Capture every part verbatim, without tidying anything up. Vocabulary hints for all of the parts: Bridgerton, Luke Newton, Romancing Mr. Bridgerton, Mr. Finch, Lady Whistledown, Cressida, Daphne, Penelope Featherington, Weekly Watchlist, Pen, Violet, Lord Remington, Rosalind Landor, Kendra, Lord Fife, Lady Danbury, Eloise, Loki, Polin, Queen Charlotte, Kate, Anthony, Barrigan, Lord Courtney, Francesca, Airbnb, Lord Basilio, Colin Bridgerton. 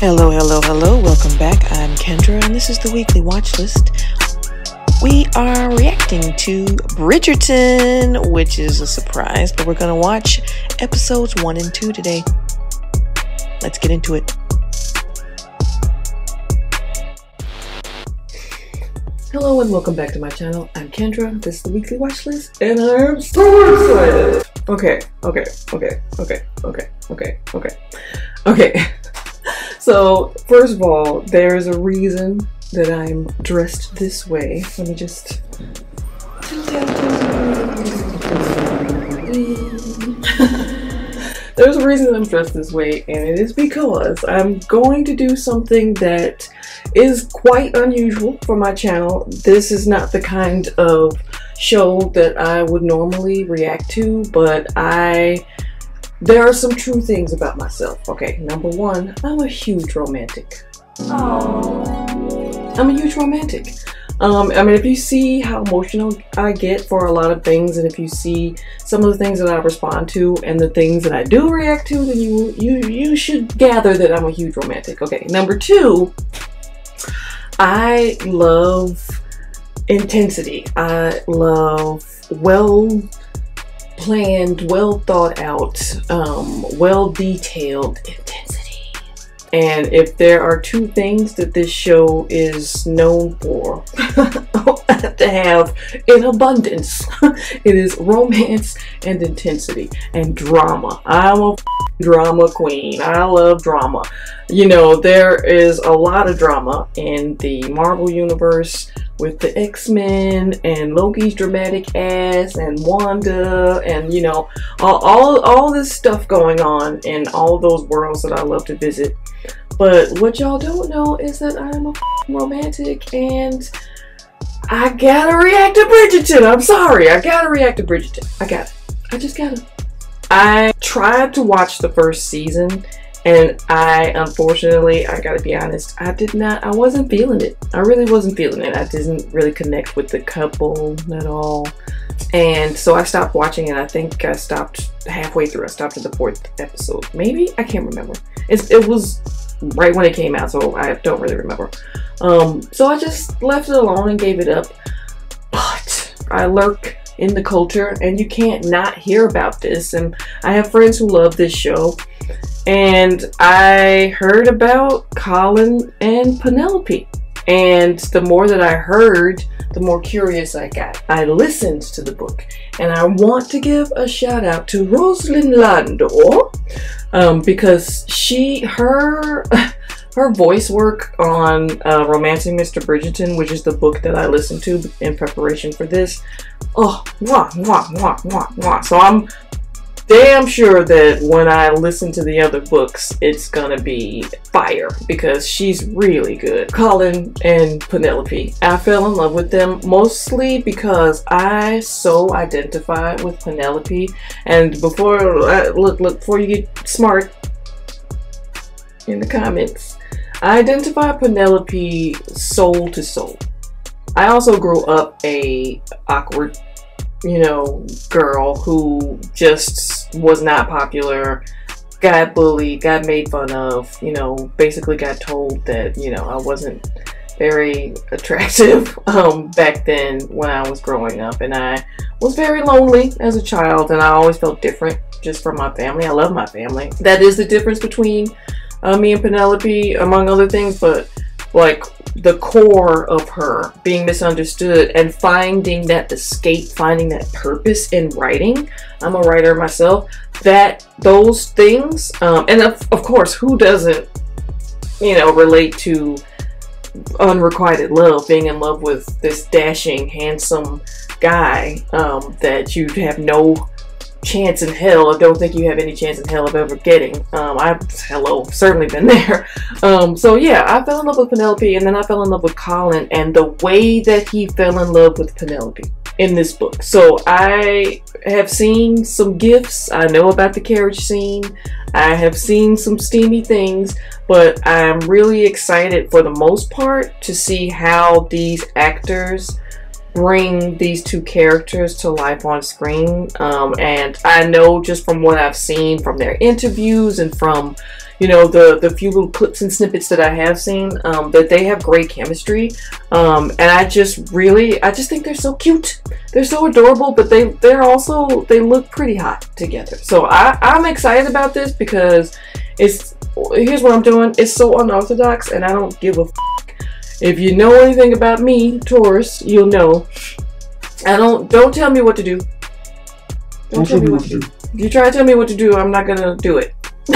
Hello, hello, hello. Welcome back. I'm Kendra, and this is the Weekly Watchlist. We are reacting to Bridgerton, which is a surprise, but we're going to watch episodes one and two today. Let's get into it. Hello, and welcome back to my channel. I'm Kendra. This is the Weekly Watchlist, and I'm so excited. Okay, okay, okay, okay, okay, okay, okay, okay. So, first of all, there is a reason that I'm dressed this way. Let me just... There's a reason I'm dressed this way, and it is because I'm going to do something that is quite unusual for my channel. This is not the kind of show that I would normally react to, but I... There are some true things about myself. Okay, number one, I'm a huge romantic. Aww. I'm a huge romantic. Um, I mean, if you see how emotional I get for a lot of things, and if you see some of the things that I respond to and the things that I do react to, then you you you should gather that I'm a huge romantic. Okay, number two, I love intensity. I love well. planned, well thought out, um, well detailed intensity. And if there are two things that this show is known for to have in abundance, it is romance and intensity and drama. I'm a drama queen. I love drama. You know, there is a lot of drama in the Marvel universe, with the X-Men and Loki's dramatic ass and Wanda and, you know, all, all all this stuff going on in all those worlds that I love to visit. But what y'all don't know is that I'm a romantic, and I gotta react to Bridgerton. I'm sorry. I gotta react to Bridgerton. I gotta. I just gotta. I tried to watch the first season, and I, unfortunately, I gotta be honest, I did not, I wasn't feeling it. I really wasn't feeling it. I didn't really connect with the couple at all. And so I stopped watching, and I think I stopped halfway through. I stopped at the fourth episode. Maybe? I can't remember. It's, it was right when it came out, so I don't really remember. Um, so I just left it alone and gave it up. But I lurk in the culture, and you can't not hear about this. And I have friends who love this show. And I heard about Colin and Penelope, and the more that I heard, the more curious I got. I listened to the book, and I want to give a shout out to Rosalind Landor, um, because she, her, her voice work on uh, Romancing Mister Bridgerton, which is the book that I listened to in preparation for this. Oh, mwah, mwah, mwah, mwah, mwah. So I'm damn sure that when I listen to the other books, it's gonna be fire, because she's really good. Colin and Penelope, I fell in love with them mostly because I so identified with Penelope. And before I, look look before you get smart in the comments, I identify Penelope soul to soul. I also grew up a awkward, you know, girl who just was not popular, got bullied, got made fun of, you know, basically got told that, you know, I wasn't very attractive um, back then when I was growing up. And I was very lonely as a child, and I always felt different just from my family. I love my family. That is the difference between uh, me and Penelope, among other things, but like the core of her being misunderstood and finding that escape, finding that purpose in writing. I'm a writer myself. That those things, um, and of, of course, who doesn't, you know, relate to unrequited love, being in love with this dashing, handsome guy um, that you have no chance in hell, I don't think you have any chance in hell of ever getting. Um, I've, hello, certainly been there. Um, so yeah, I fell in love with Penelope, and then I fell in love with Colin, and the way that he fell in love with Penelope in this book. So I have seen some gifs, I know about the carriage scene, I have seen some steamy things, but I'm really excited for the most part to see how these actors bring these two characters to life on screen. Um, and I know just from what I've seen from their interviews and from, you know, the, the few little clips and snippets that I have seen, um, that they have great chemistry. Um, and I just really, I just think they're so cute. They're so adorable, but they, they're also, they look pretty hot together. So I, I'm excited about this because it's, here's what I'm doing. It's so unorthodox and I don't give a f. If you know anything about me, Taurus, you'll know. I don't, don't tell me what to do. Don't, don't tell me what to do. do. If you try to tell me what to do, I'm not gonna do it. So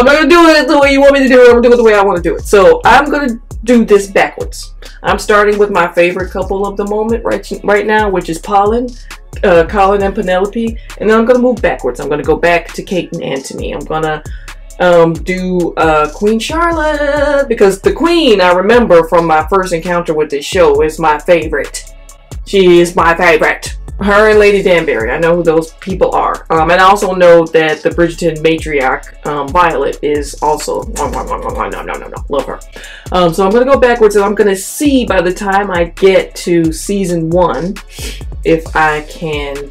I'm not gonna do it the way you want me to do it. I'm gonna do it the way I want to do it. So I'm gonna do this backwards. I'm starting with my favorite couple of the moment right right now, which is Polin, uh, Colin and Penelope, and then I'm gonna move backwards. I'm gonna go back to Kate and Anthony. I'm gonna um, do uh, Queen Charlotte, because the Queen, I remember from my first encounter with this show, is my favorite. She is my favorite. Her and Lady Danbury, I know who those people are. Um, and I also know that the Bridgerton matriarch, um, Violet, is also... No, no, no, no, no, no. Love her. Um, so I'm going to go backwards, and I'm going to see by the time I get to season one if I can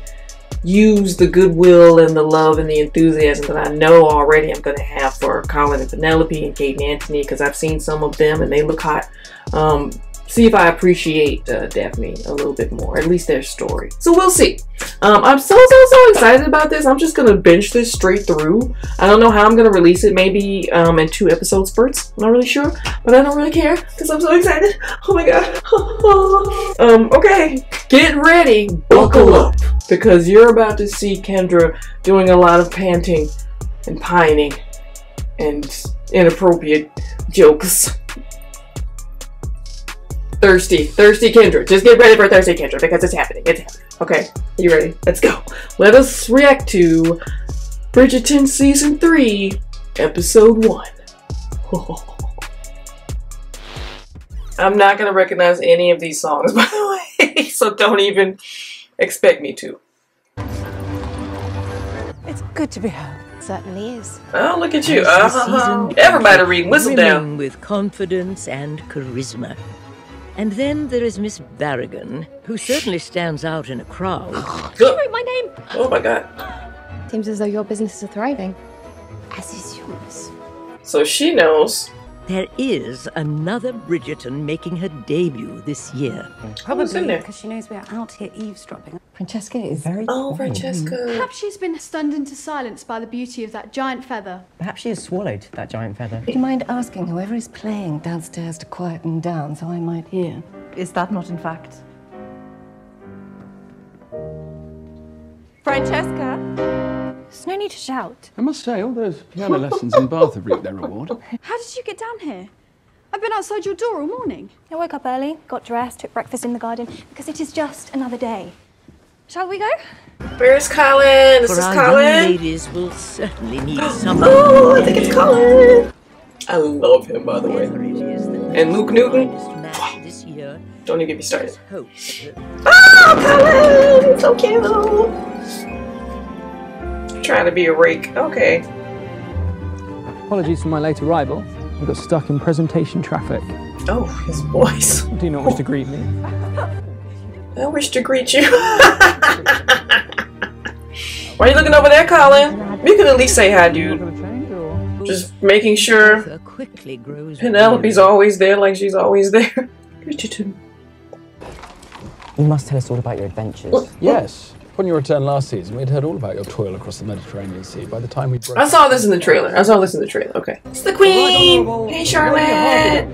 use the goodwill and the love and the enthusiasm that I know already I'm going to have for Colin and Penelope and Kate and Anthony, because I've seen some of them and they look hot. Um... See if I appreciate uh, Daphne a little bit more, at least their story. So we'll see. Um, I'm so, so, so excited about this. I'm just going to binge this straight through. I don't know how I'm going to release it. Maybe um, in two episode spurts. I'm not really sure, but I don't really care because I'm so excited. Oh my God. um, okay, get ready. Buckle up, because you're about to see Kendra doing a lot of panting and pining and inappropriate jokes. Thirsty, thirsty Kendra. Just get ready for thirsty Kendra, because it's happening. It's happening. Okay, you ready? Let's go. Let us react to Bridgerton Season three, Episode one. Oh. I'm not going to recognize any of these songs, by the way, so don't even expect me to. It's good to be home. Certainly is. Oh, look at you. Uh-huh. Everybody reading Whistledown. With confidence and charisma. And then there is Miss Barrigan, who certainly stands out in a crowd. She wrote my name! Oh my God. Seems as though your businesses are thriving. As is yours. So she knows. There is another Bridgerton making her debut this year. Probably because she knows we are out here eavesdropping. Francesca is very... Oh, Francesca. Perhaps she's been stunned into silence by the beauty of that giant feather. Perhaps she has swallowed that giant feather. Would you mind asking whoever is playing downstairs to quieten down so I might hear? Is that not in fact? Francesca? There's no need to shout. I must say, all those piano lessons in Bath have reaped their reward. How did you get down here? I've been outside your door all morning. I woke up early, got dressed, took breakfast in the garden, because it is just another day. Shall we go? Where's Colin? This For is our Colin. Ladies will certainly need someone. Oh, I think it's Colin. I love him, by the way. And Luke Newton. Don't even get me started. Oh, Colin! So cute. Trying to be a rake. Okay. Apologies for my late arrival. I got stuck in presentation traffic. Oh, his voice. Do you not wish to greet me? I wish to greet you. Why are you looking over there, Colin? You could at least say hi, dude. Just making sure Penelope's always there, like she's always there. You must tell us all about your adventures. Yes. Upon your return last season, we'd heard all about your toil across the Mediterranean Sea. By the time we broke I saw this in the trailer. I saw this in the trailer. Okay. It's the Queen! Hey, Charlotte!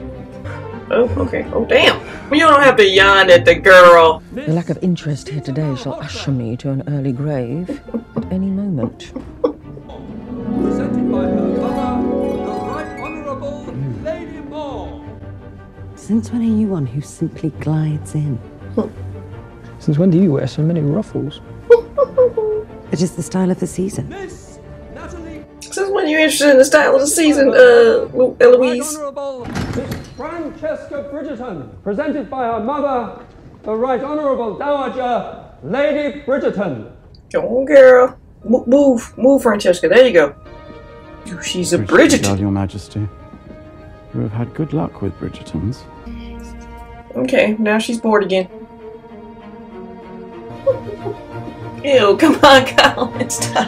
Oh, okay. Oh, damn. You don't have to yawn at the girl. The lack of interest here today shall usher me to an early grave at any moment. Presented by her mother, the Right Honourable Lady Moore. Since when are you one who simply glides in? Huh. Since when do you wear so many ruffles? It is the style of the season. Miss Natalie. Since when are you interested in the style of the season, uh, Eloise? Right Honourable Miss Francesca Bridgerton, presented by her mother, the Right Honourable Dowager Lady Bridgerton. Go on, girl. M move, move, Francesca. There you go. She's a Bridgerton. Your Majesty, you have had good luck with Bridgertons. Okay, now she's bored again. Ew, come on, Colin, stop.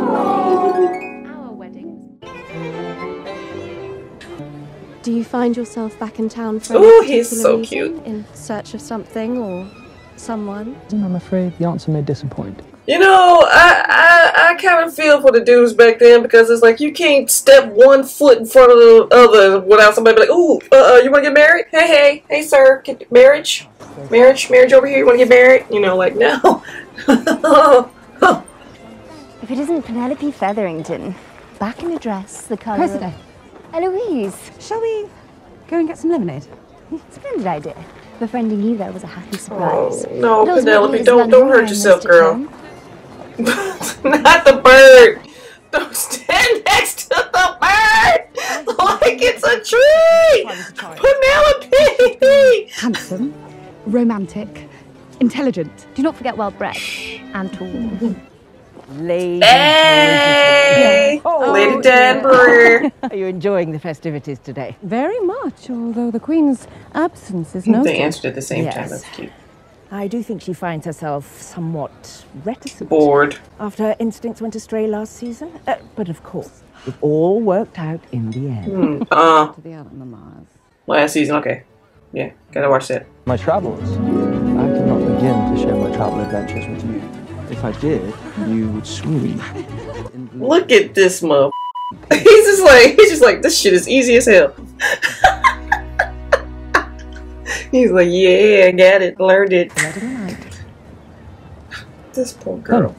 Our wedding. Do you find yourself back in town for oh, he's so cute. In search of something or someone? I'm afraid the answer may disappoint. You know, I I, I kind of feel for the dudes back then, because it's like you can't step one foot in front of the other without somebody be like, ooh, uh, uh you want to get married? Hey, hey, hey, sir, get, marriage, marriage, marriage over here. You want to get married? You know, like no. If it isn't Penelope Featherington, back in the dress, the colour. Cressida, Eloise, shall we go and get some lemonade? Splendid idea. Befriending you there was a happy surprise. Oh, no, Penelope, don't don't hurt yourself, girl. Not the bird! Don't stand next to the bird! Like it's a tree! Penelope! Handsome, romantic, intelligent. Do not forget well-bred and tall. Lady. Hey! Oh, Lady Danbury! Are you enjoying the festivities today? Very much, although the Queen's absence is noted. They answered at the same yes. time, that's cute. I do think she finds herself somewhat reticent. Bored. After her instincts went astray last season. Uh, but of course, it all worked out in the end. Mm, uh, to the Altamars. Last season, okay. Yeah, gotta watch that. My travels. I cannot begin to share my travel adventures with you. If I did, you would swoon. Look at this mother. He's just like, he's just like, this shit is easy as hell. He's like, yeah, I got it, learned it. This poor girl.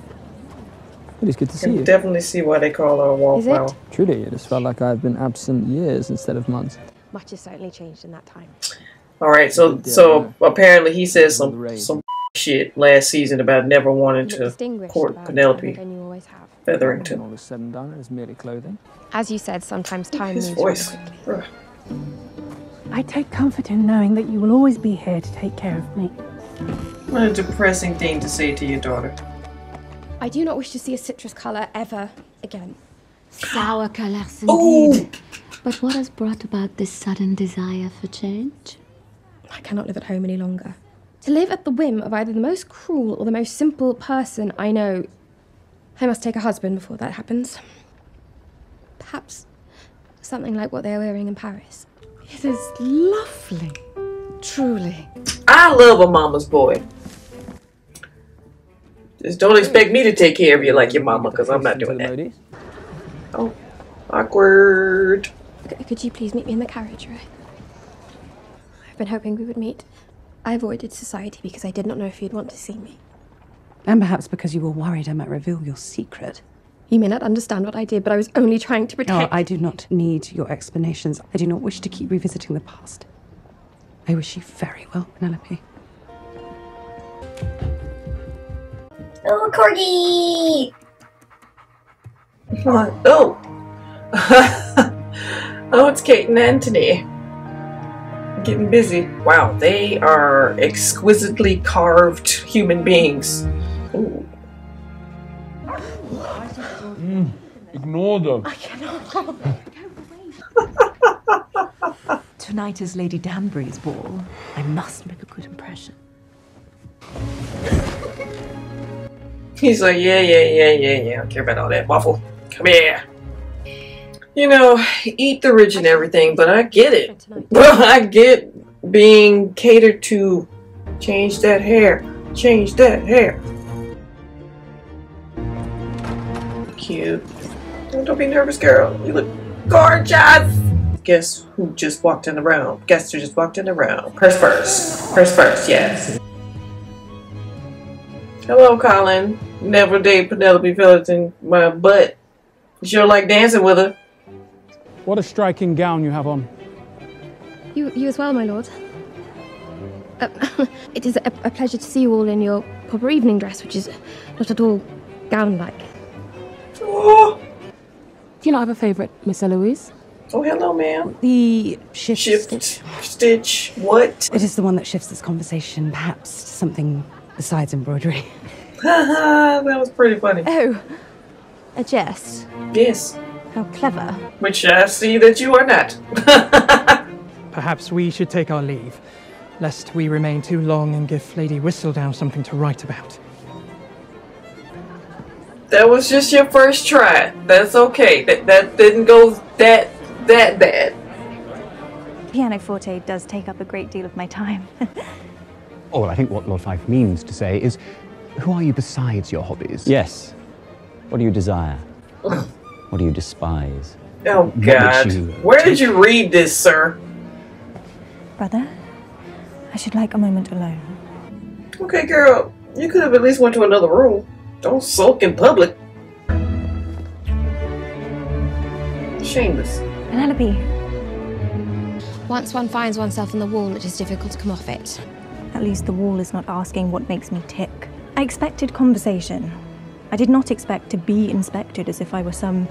It is good to see you. I can definitely see why they call her a wallflower. Truly, it has felt like I've been absent years instead of months. Much has certainly changed in that time. All right, so so apparently he says some some shit last season about never wanting to court Penelope Featherington. All is said and done, it's merely clothing. As you said, sometimes time moves quickly. I take comfort in knowing that you will always be here to take care of me. What a depressing thing to say to your daughter. I do not wish to see a citrus colour ever again. Sour colours indeed. Oh. But what has brought about this sudden desire for change? I cannot live at home any longer. To live at the whim of either the most cruel or the most simple person I know. I must take a husband before that happens. Perhaps something like what they are wearing in Paris. It is lovely, truly. I love a mama's boy. Just don't expect me to take care of you like your mama, because I'm not doing that. Oh, awkward. Could you please meet me in the carriage, right? I've been hoping we would meet. I avoided society because I did not know if you'd want to see me. And perhaps because you were worried I might reveal your secret. You may not understand what I did, but I was only trying to protect... Oh, I do not need your explanations. I do not wish to keep revisiting the past. I wish you very well, Penelope. Oh, Corgi! What? Oh! Oh, it's Kate and Anthony. Getting busy. Wow, they are exquisitely carved human beings. Ooh. Mm, ignore them. I cannot. Tonight is Lady Danbury's ball. I must make a good impression. He's like, yeah, yeah, yeah, yeah, yeah. I don't care about all that waffle. Come here. You know, eat the rich and everything, but I get it. Well, I get being catered to. Change that hair. Change that hair. Cute. Oh, don't be nervous, girl. You look gorgeous. Guess who just walked in the round? Guess who just walked in the round? Purse first. Purse first, yes. Hello, Colin. Never date Penelope Featherington, my butt. You sure like dancing with her. What a striking gown you have on. You, you as well, my lord. Uh, it is a, a pleasure to see you all in your proper evening dress, which is not at all gown-like. Oh. Do you not have a favourite, Miss Eloise? Oh, hello, ma'am. The shift, shift stitch. Stitch. What? It is the one that shifts this conversation, perhaps to something besides embroidery. That was pretty funny. Oh, a jest. Yes. How clever. Which I see that you are not. Perhaps we should take our leave. lest we remain too long and give Lady Whistledown something to write about. That was just your first try. That's okay. That that didn't go that that bad. Pianoforte does take up a great deal of my time. Oh, well, I think what Lord Fife means to say is, who are you besides your hobbies? Yes. What do you desire? What do you despise? Oh, God. You... Where did you read this, sir? Brother, I should like a moment alone. Okay, girl. You could have at least went to another room. Don't sulk in public. Shameless. Penelope. Once one finds oneself on the wall, it is difficult to come off it. At least the wall is not asking what makes me tick. I expected conversation. I did not expect to be inspected as if I were some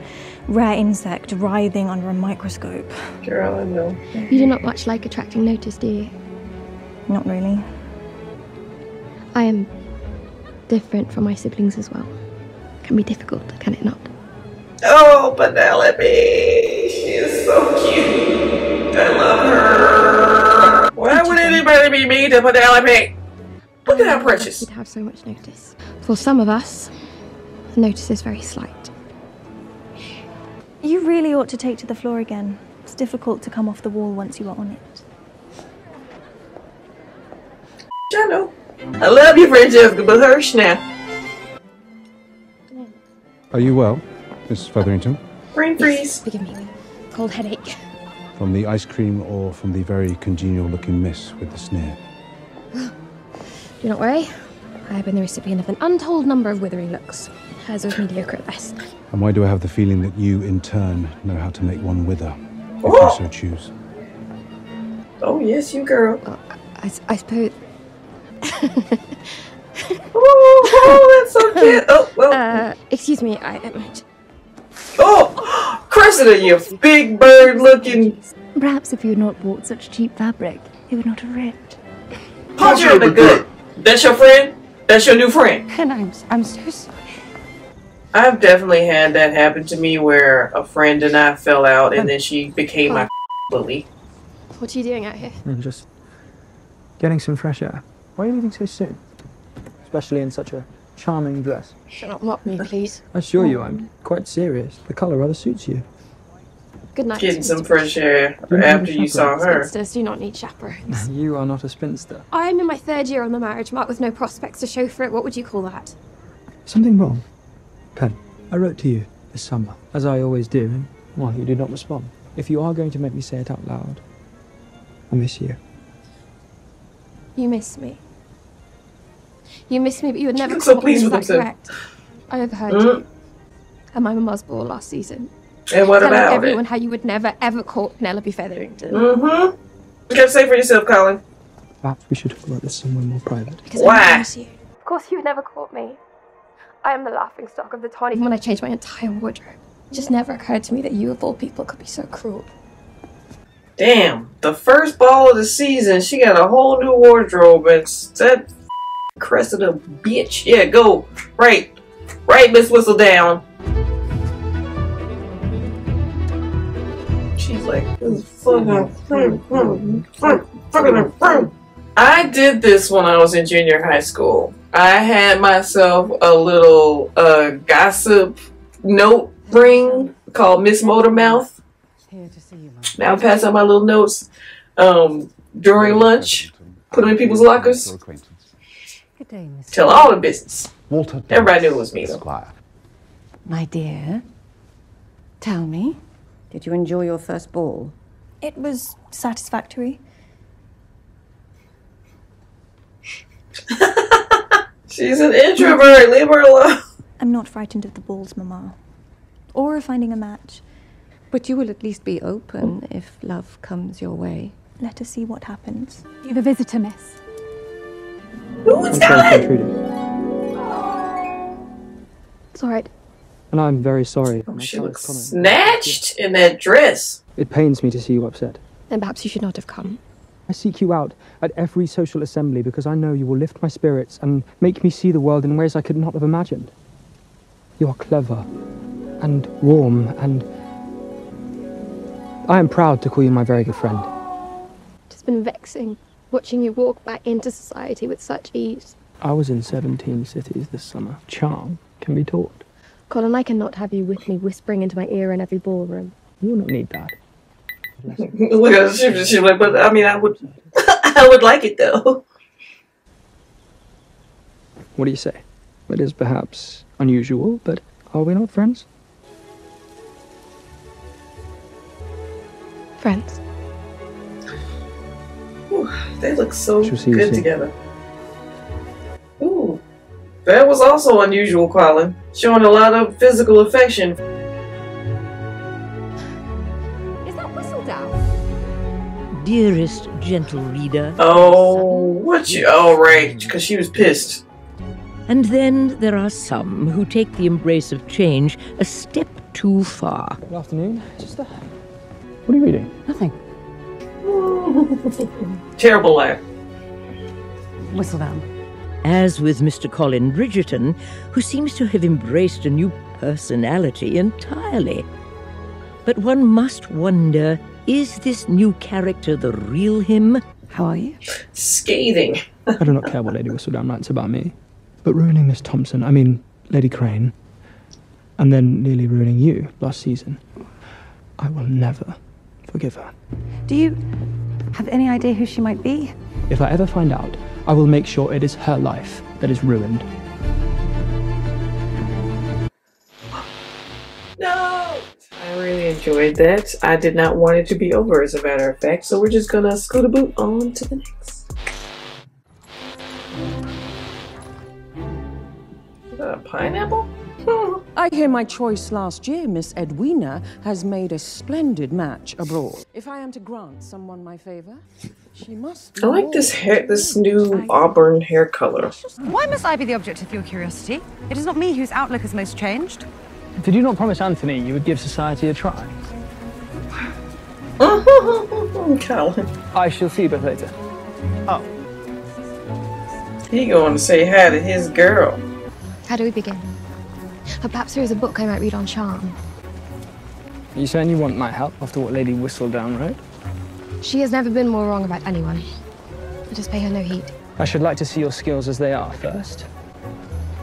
rare insect writhing under a microscope. Girl, I know. You do not much like attracting notice, do you? Not really. I am different from my siblings as well. It can be difficult, can it not? Oh, Penelope! She is so cute. I love her. Why would anybody be mean to Penelope? Look at how precious. You'd have so much notice. For some of us, the notice is very slight. You really ought to take to the floor again. It's difficult to come off the wall once you are on it. I know. I love you, Francesca, but hush now. Are you well, Miss Featherington? Brain freeze. Yes, forgive me. Cold headache. From the ice cream or from the very congenial-looking miss with the sneer? Do not worry. I have been the recipient of an untold number of withering looks. Hers was mediocre at best. And why do I have the feeling that you, in turn, know how to make one wither, if oh. you so choose? Oh, yes, you girl. Well, I, I suppose... oh, oh, that's so cute. Oh, well. Uh, excuse me, I am... Oh! Cressida, you big bird-looking... Perhaps if you had not bought such cheap fabric, it would not have ripped. Punch you in the good. That's your friend? That's your new friend? And I'm, I'm so sorry. I've definitely had that happen to me where a friend and I fell out and um, then she became oh. my bully. What are you doing out here? I'm just getting some fresh air. Why are you leaving so soon? Especially in such a charming dress. Shut up, mock me, please. I assure oh. you, I'm quite serious. The colour rather suits you. Good night. Getting some fresh air after you saw her. Spinsters do not need chaperones. You are not a spinster. I am in my third year on the marriage mark with no prospects to show for it. What would you call that? Something wrong. Pen, I wrote to you this summer, as I always do, and why you did not respond. If you are going to make me say it out loud, I miss you. You miss me. You miss me, but you would never call me. Is that correct? I overheard mm. you at my mama's ball last season. And what Telling about everyone it? How you would never ever call Penelope Featherington. Mm-hmm. You gotta say for yourself, Colin. Perhaps we should talk about this somewhere more private. Because Why? I miss you. Of course you never caught me. I am the laughing stock of the town. Even when I changed my entire wardrobe, it just never occurred to me that you of all people could be so cruel. Damn, the first ball of the season, she got a whole new wardrobe and that Cressida bitch. Yeah, go. Right. Right, Miss Whistledown. She's like, I did this when I was in junior high school. I had myself a little uh, gossip note ring called Miss Motormouth. Now I pass out my little notes um, during lunch, put them in people's lockers, tell all the business. Everybody knew it was me though. My dear, tell me. Did you enjoy your first ball? It was satisfactory. She's an introvert, leave her alone. I'm not frightened of the balls, Mama. Or of finding a match. But you will at least be open if love comes your way. Let us see what happens. You have a visitor, miss. Ooh, it's Colin! It's all right. And I'm very sorry. Oh, she looks snatched in that dress. It pains me to see you upset. Then perhaps you should not have come. I seek you out at every social assembly because I know you will lift my spirits and make me see the world in ways I could not have imagined. You are clever and warm and... I am proud to call you my very good friend. It has been vexing watching you walk back into society with such ease. I was in seventeen cities this summer. Charm can be taught. Colin, I cannot have you with me whispering into my ear in every ballroom. You will not need that. Look, but I mean, I would, I would like it though. What do you say? It is perhaps unusual, but are we not friends? Friends. Ooh, they look so good together. Ooh, that was also unusual, Colin. Showing a lot of physical affection. Is that Whistledown? Dearest gentle reader. Oh, what you? Oh, right, because she was pissed. And then there are some who take the embrace of change a step too far. Good afternoon, sister. What are you reading? Nothing. Terrible life. Whistledown. As with Mister Colin Bridgerton, who seems to have embraced a new personality entirely. But one must wonder, is this new character the real him? How are you? Scathing. I do not care what Lady Whistledown writes about me, but ruining Miss Thompson, I mean Lady Crane, and then nearly ruining you last season. I will never forgive her. Do you have any idea who she might be? If I ever find out, I will make sure it is her life that is ruined. No! I really enjoyed that. I did not want it to be over, as a matter of fact, so we're just gonna scoot a boot on to the next. Is that a pineapple? Hmm. I hear my choice last year, Miss Edwina, has made a splendid match abroad. If I am to grant someone my favor, she must... I like this hair, this new auburn hair color. Why must I be the object of your curiosity? It is not me whose outlook is most changed. Did you not promise Anthony you would give society a try? Colin. I shall see but later. Oh. He going to say hi to his girl. How do we begin? Or perhaps there is a book I might read on charm. Are you saying you want my help after what Lady Whistledown wrote? She has never been more wrong about anyone. I just pay her no heed. I should like to see your skills as they are first.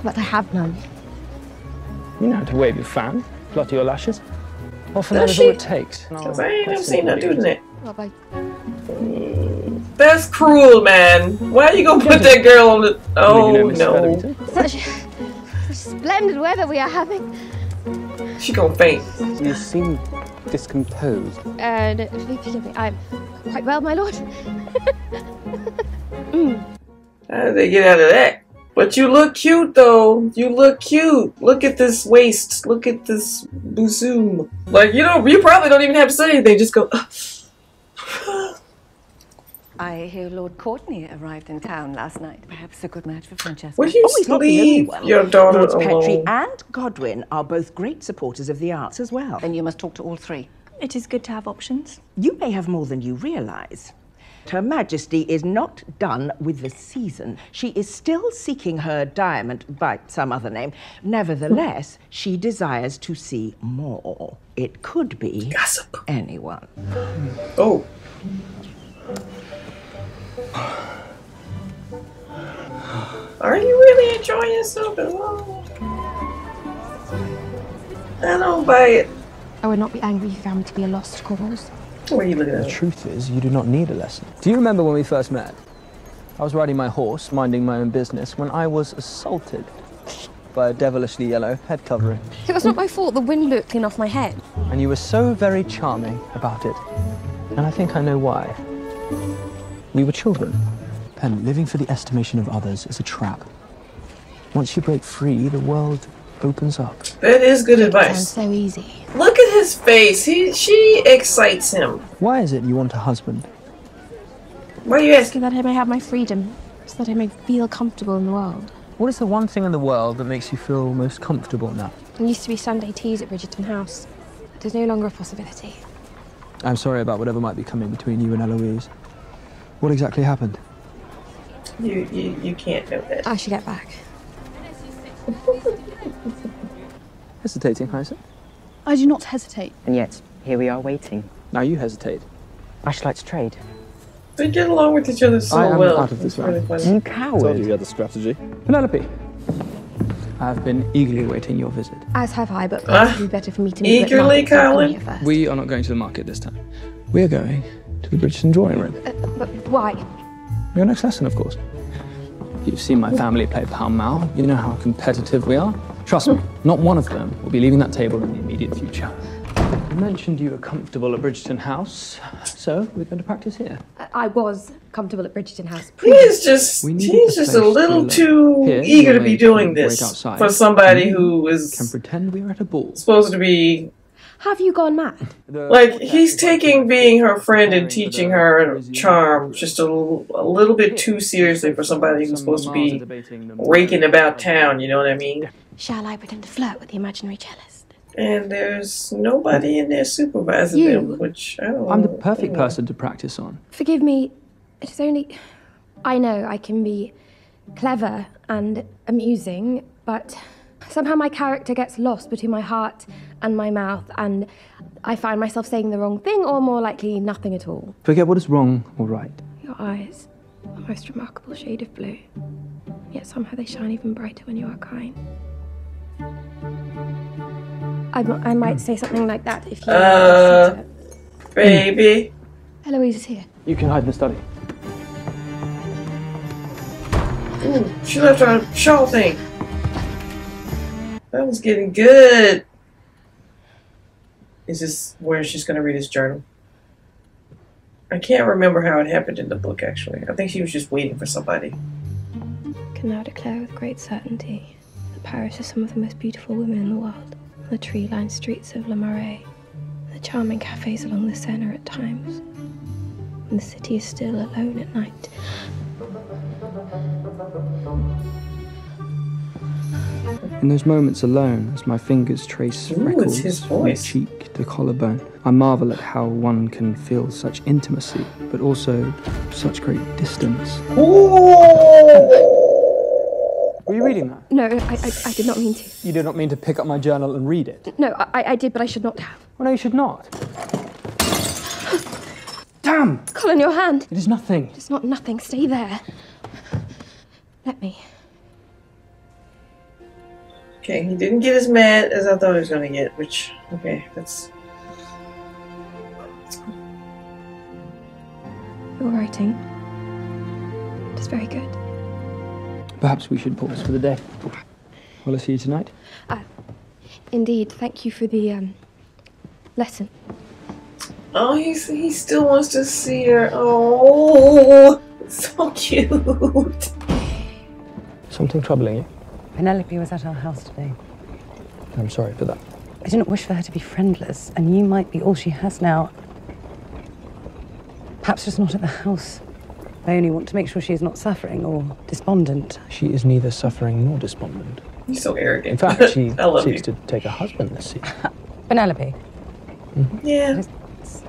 But I have none. You know how to wave your fan, flutter your lashes. Often that is all it takes. Because I ain't never seen her doing it. Well, bye. Mm, that's cruel, man. Why are you going to put that girl on the... Oh, you know, no. Such... splendid weather we are having. She gonna faint. You seem discomposed. Uh, no, please forgive me. I'm quite well, my lord. mm. How did they get out of that? But you look cute, though. You look cute. Look at this waist. Look at this bosom. Like, you know, you probably don't even have to say anything. Just go. I hear Lord Courtney arrived in town last night. Perhaps a good match for Francesca. Would you oh, leave your daughter Lords alone? Petrie and Godwin are both great supporters of the arts as well. Then you must talk to all three. It is good to have options. You may have more than you realise. Her Majesty is not done with the season. She is still seeking her diamond by some other name. Nevertheless, she desires to see more. It could be gossip. Anyone. Oh. Are you really enjoying yourself at all? I don't buy it. I would not be angry if you found me to be a lost cause. What are you looking at? The truth is, you do not need a lesson. Do you remember when we first met? I was riding my horse, minding my own business, when I was assaulted by a devilishly yellow head covering. It was not my fault. The wind blew it clean off my head. And you were so very charming about it. And I think I know why. We were children. Pen, living for the estimation of others is a trap. Once you break free, the world opens up. That is good advice. Sounds so easy. Look at his face. He, she excites him. Why is it you want a husband? Why are you asking? So that I may have my freedom, so that I may feel comfortable in the world. What is the one thing in the world that makes you feel most comfortable now? There used to be Sunday teas at Bridgerton House. There's no longer a possibility. I'm sorry about whatever might be coming between you and Eloise. What exactly happened? You, you, you can't know that. I should get back. Hesitating, Isaac? I do not hesitate. And yet, here we are waiting. Now you hesitate. I should like to trade. They get along with each other so I am well. Out of this round. Really you coward! I told you you had the strategy. Penelope, I have been eagerly awaiting your visit. As have I, but uh, it would be better for me to meet eagerly, Colin. We are not going to the market this time. We are going to the Bridgerton drawing room. Uh, but why? Your next lesson, of course. You've seen my family play Pall Mall. You know how competitive we are. Trust me, not one of them will be leaving that table in the immediate future. You mentioned you were comfortable at Bridgerton House, so we're going to practice here. I was comfortable at Bridgerton House. He's just, he's just a little too eager to be doing this for somebody who is can pretend we are at a ball. Supposed to be. Have you gone mad? Like, he's taking being her friend and teaching her charm just a, a little bit too seriously for somebody who's supposed to be raking about town, you know what I mean? Shall I pretend to flirt with the imaginary cellist? And there's nobody in there supervising you. them, which I don't know. I'm the perfect person to practice on. Forgive me, it is only... I know I can be clever and amusing, but... somehow my character gets lost between my heart and my mouth, and I find myself saying the wrong thing, or more likely, nothing at all. Forget what is wrong or right. Your eyes are the most remarkable shade of blue, yet somehow they shine even brighter when you are kind. I, I might say something like that if you... Uh, baby. Mm. Eloise is here. You can hide in the study. Ooh, she left her shawl thing. That was getting good. Is this where she's going to read his journal? I can't remember how it happened in the book, actually. I think she was just waiting for somebody. Can now declare with great certainty that Paris is some of the most beautiful women in the world. The tree-lined streets of Le Marais, the charming cafes along the Seine at times, and the city is still alone at night. In those moments alone, as my fingers trace Ooh, freckles from the cheek to collarbone, I marvel at how one can feel such intimacy, but also such great distance. Ooh. Were you reading that? No, I, I, I did not mean to. You did not mean to pick up my journal and read it? No, I, I did, but I should not have. Well, no, you should not. Damn! Colin, your hand! It is nothing. It is not nothing. Stay there. Let me. Okay, he didn't get as mad as I thought he was going to get, which, okay, that's... that's cool. Your writing is very good. Perhaps we should pause for the day. Will I see you tonight? Uh, indeed, thank you for the um, lesson. Oh, he's, he still wants to see her. Oh, so cute. Something troubling you? Penelope was at our house today. I'm sorry for that. I didn't wish for her to be friendless, and you might be all she has now. Perhaps just not at the house. I only want to make sure she is not suffering or despondent. She is neither suffering nor despondent. You're so arrogant. In fact, she seems you. to take her husband this season. Penelope? Mm-hmm. Yeah. It's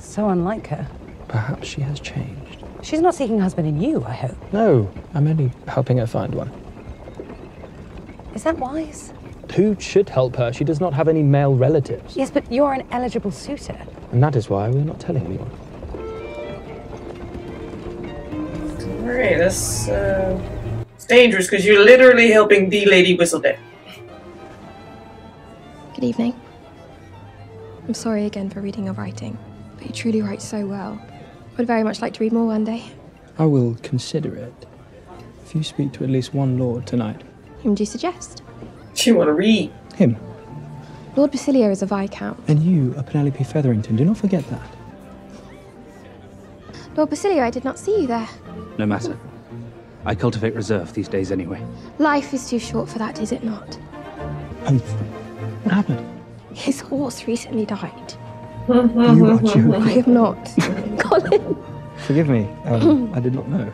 so unlike her. Perhaps she has changed. She's not seeking a husband in you, I hope. No, I'm only helping her find one. Is that wise? Who should help her? She does not have any male relatives. Yes, but you're an eligible suitor. And that is why we're not telling anyone. Alright, that's uh, it's dangerous because you're literally helping the Lady Whistledown. Good evening. I'm sorry again for reading your writing, but you truly write so well. I would very much like to read more one day. I will consider it if you speak to at least one lord tonight. Whom do you suggest? She want to read. Him. Lord Basilio is a viscount. And you are Penelope Featherington. Do not forget that. Lord Basilio, I did not see you there. No matter. I cultivate reserve these days anyway. Life is too short for that, is it not? Um, what happened? His horse recently died. You are joking. I have not. Colin. Forgive me. Um, I did not know.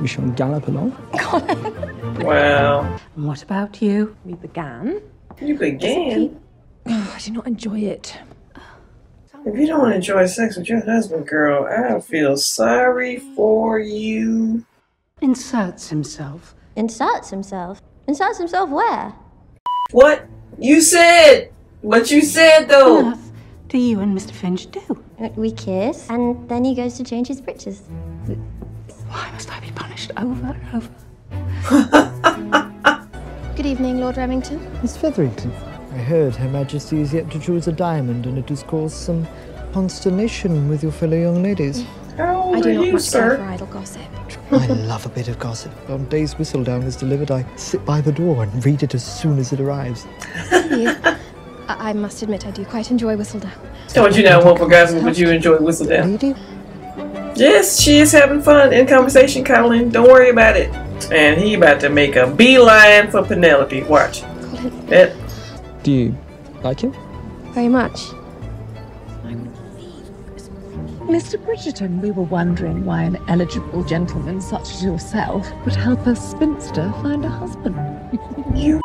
We shall gallop along. Colin. Wow. And what about you? We began. You began? Oh, I do not enjoy it. If you don't enjoy sex with your husband, girl, I feel sorry for you. Inserts himself. Inserts himself? Inserts himself where? What you said! What you said, though! What on earth do you and Mister Finch do? We kiss, and then he goes to change his britches. Why must I be punished over and over? Good evening, Lord Remington. Miss Featherington, I heard Her Majesty is yet to choose a diamond, and it has caused some consternation with your fellow young ladies. How I do not much care for idle gossip. I love a bit of gossip. On days Whistledown is delivered, I sit by the door and read it as soon as it arrives. See you. I, I must admit, I do quite enjoy Whistledown. Don't you know, Wolfgang, would you enjoy Whistledown? Lady? Yes, she is having fun in conversation, Colin. Don't worry about it. And he about to make a beeline for Penelope. Watch. Colin. Yep. Do you like him? Very much. Mister Bridgerton, we were wondering why an eligible gentleman such as yourself would help a spinster find a husband. You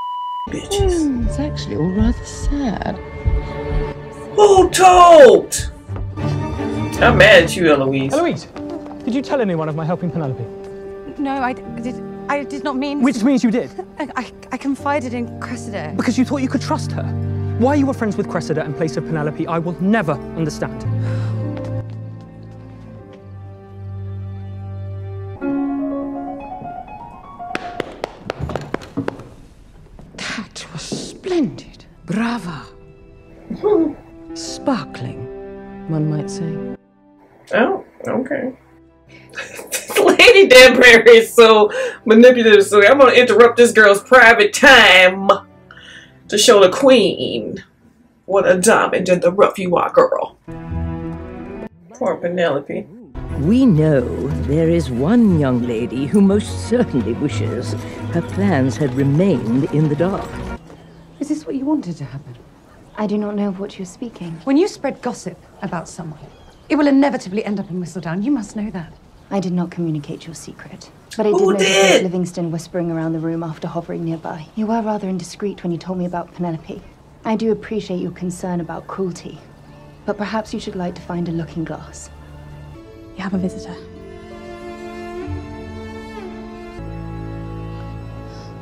bitches. Mm, it's actually all rather sad. Who told? I'm mad at you, Eloise. Eloise, did you tell anyone of my helping Penelope? No, I did. I did not mean. Which means you did. I, I, I confided in Cressida. Because you thought you could trust her. Why you were friends with Cressida in place of Penelope, I will never understand. Splendid, brava, sparkling, one might say. Oh, okay. Lady Danbury is so manipulative, so I'm gonna interrupt this girl's private time to show the queen what a diamond in the rough you are, girl. Poor Penelope. We know there is one young lady who most certainly wishes her plans had remained in the dark. Is this what you wanted to happen? I do not know of what you're speaking. When you spread gossip about someone, it will inevitably end up in Whistledown. You must know that. I did not communicate your secret. But I did Who notice did? Livingston whispering around the room after hovering nearby. You were rather indiscreet when you told me about Penelope. I do appreciate your concern about cruelty, but perhaps you should like to find a looking glass. You have a visitor.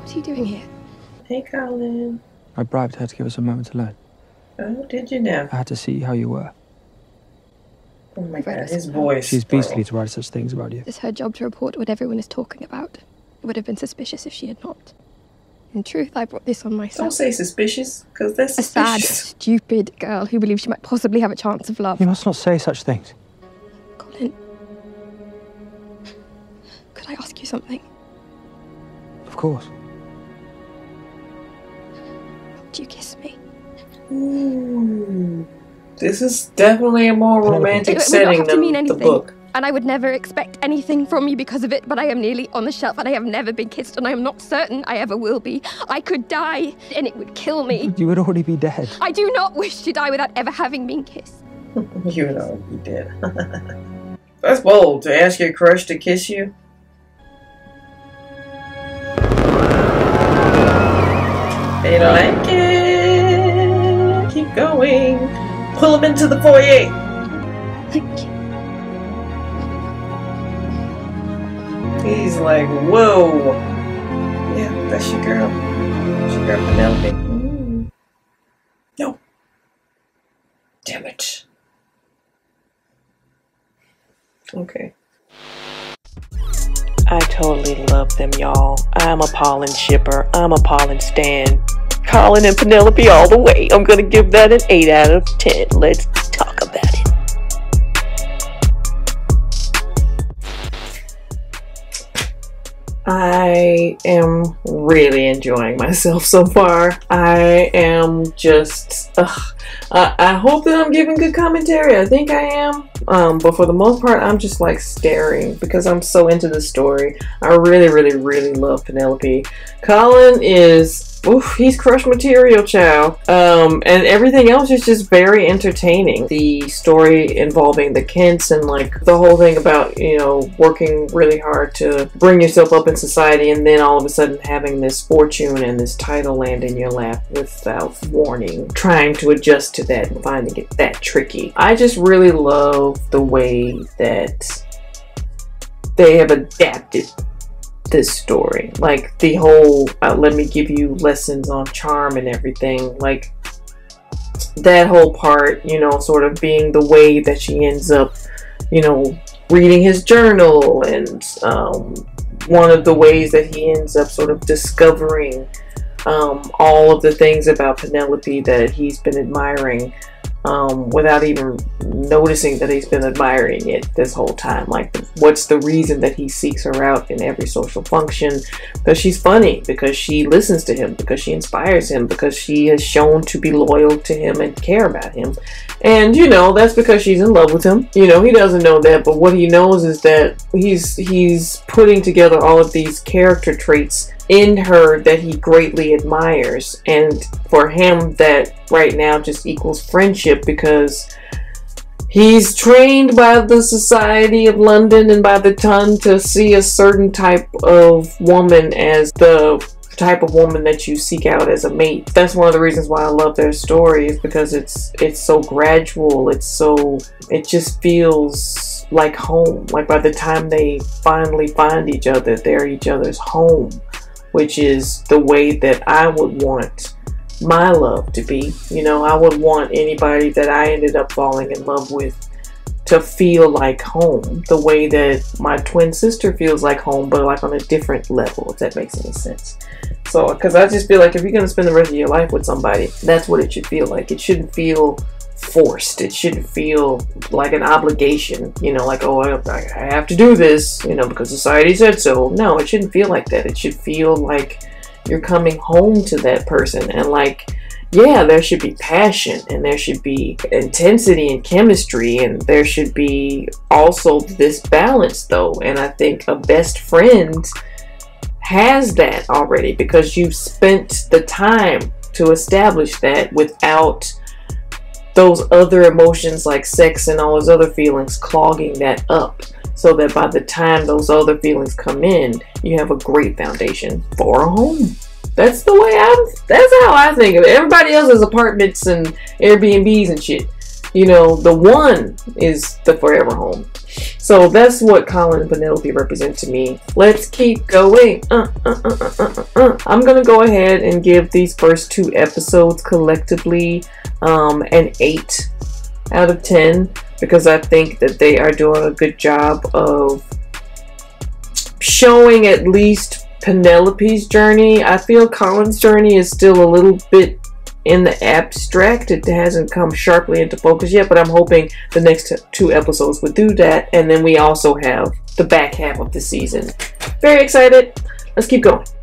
What are you doing here? Hey, Colin. I bribed her to give us a moment alone. Oh, did you now? I had to see how you were. Oh my god, his voice. She's beastly to write such things about you. It's her job to report what everyone is talking about. It would have been suspicious if she had not. In truth, I brought this on myself. Don't say suspicious, because that's suspicious. A sad, stupid girl who believes she might possibly have a chance of love. You must not say such things. Colin, could I ask you something? Of course. You kiss me. Ooh, this is definitely a more romantic setting than the book. And I would never expect anything from you because of it, but I am nearly on the shelf and I have never been kissed and I am not certain I ever will be. I could die and it would kill me. You would already be dead. I do not wish to die without ever having been kissed. You would already be dead. That's bold, to ask your crush to kiss you. They like it. Keep going. Pull him into the foyer. Thank you. He's like, whoa. Yeah, that's your girl. That's your girl, Penelope. Mm. No. Damn it. Okay. I totally love them, y'all. I'm a Polin shipper. I'm a Polin stan. Colin and Penelope all the way. I'm gonna give that an eight out of ten. Let's talk about it. I am really enjoying myself so far. I am just... Ugh, I, I hope that I'm giving good commentary. I think I am. Um, but for the most part, I'm just like staring because I'm so into the story. I really, really, really love Penelope. Colin is, oof, he's crush material, child. Um, and everything else is just very entertaining. The story involving the Kents and like the whole thing about, you know, working really hard to bring yourself up in society and then all of a sudden having this fortune and this title land in your lap without warning. Trying to adjust to that and finding it that tricky. I just really love the way that they have adapted this story, like the whole uh, let me give you lessons on charm and everything. Like that whole part, you know, sort of being the way that she ends up, you know, reading his journal, and um, one of the ways that he ends up sort of discovering um, all of the things about Penelope that he's been admiring um, without even noticing that he's been admiring it this whole time. Like, what's the reason that he seeks her out in every social function? Because she's funny, because she listens to him, because she inspires him, because she has shown to be loyal to him and care about him. And, you know, that's because she's in love with him. You know, he doesn't know that, but what he knows is that he's he's putting together all of these character traits in her that he greatly admires, and for him that right now just equals friendship, because he's trained by the Society of London and by the ton to see a certain type of woman as the type of woman that you seek out as a mate. That's one of the reasons why I love their story, is because it's it's so gradual, it's so it just feels like home. Like, by the time they finally find each other, they're each other's home, which is the way that I would want my love to be. You know, I would want anybody that I ended up falling in love with to feel like home, the way that my twin sister feels like home, but like on a different level, if that makes any sense. So, because I just feel like if you're going to spend the rest of your life with somebody, that's what it should feel like. It shouldn't feel forced. It shouldn't feel like an obligation, you know, like, oh, I, I have to do this, you know, because society said so. No, it shouldn't feel like that. It should feel like you're coming home to that person, and like, yeah, there should be passion, and there should be intensity and chemistry, and there should be also this balance, though. And I think a best friend has that already, because you've spent the time to establish that without those other emotions like sex and all those other feelings clogging that up, so that by the time those other feelings come in, you have a great foundation for a home. That's the way I'm, that's how I think of it. Everybody else is apartments and Airbnbs and shit. You know, the one is the forever home. So that's what Colin and Penelope represent to me. Let's keep going. Uh, uh, uh, uh, uh, uh. I'm going to go ahead and give these first two episodes collectively um, an eight out of ten, because I think that they are doing a good job of showing at least Penelope's journey. I feel Colin's journey is still a little bit in the abstract. It hasn't come sharply into focus yet, but I'm hoping the next two episodes would do that. And then we also have the back half of the season. Very excited. Let's keep going.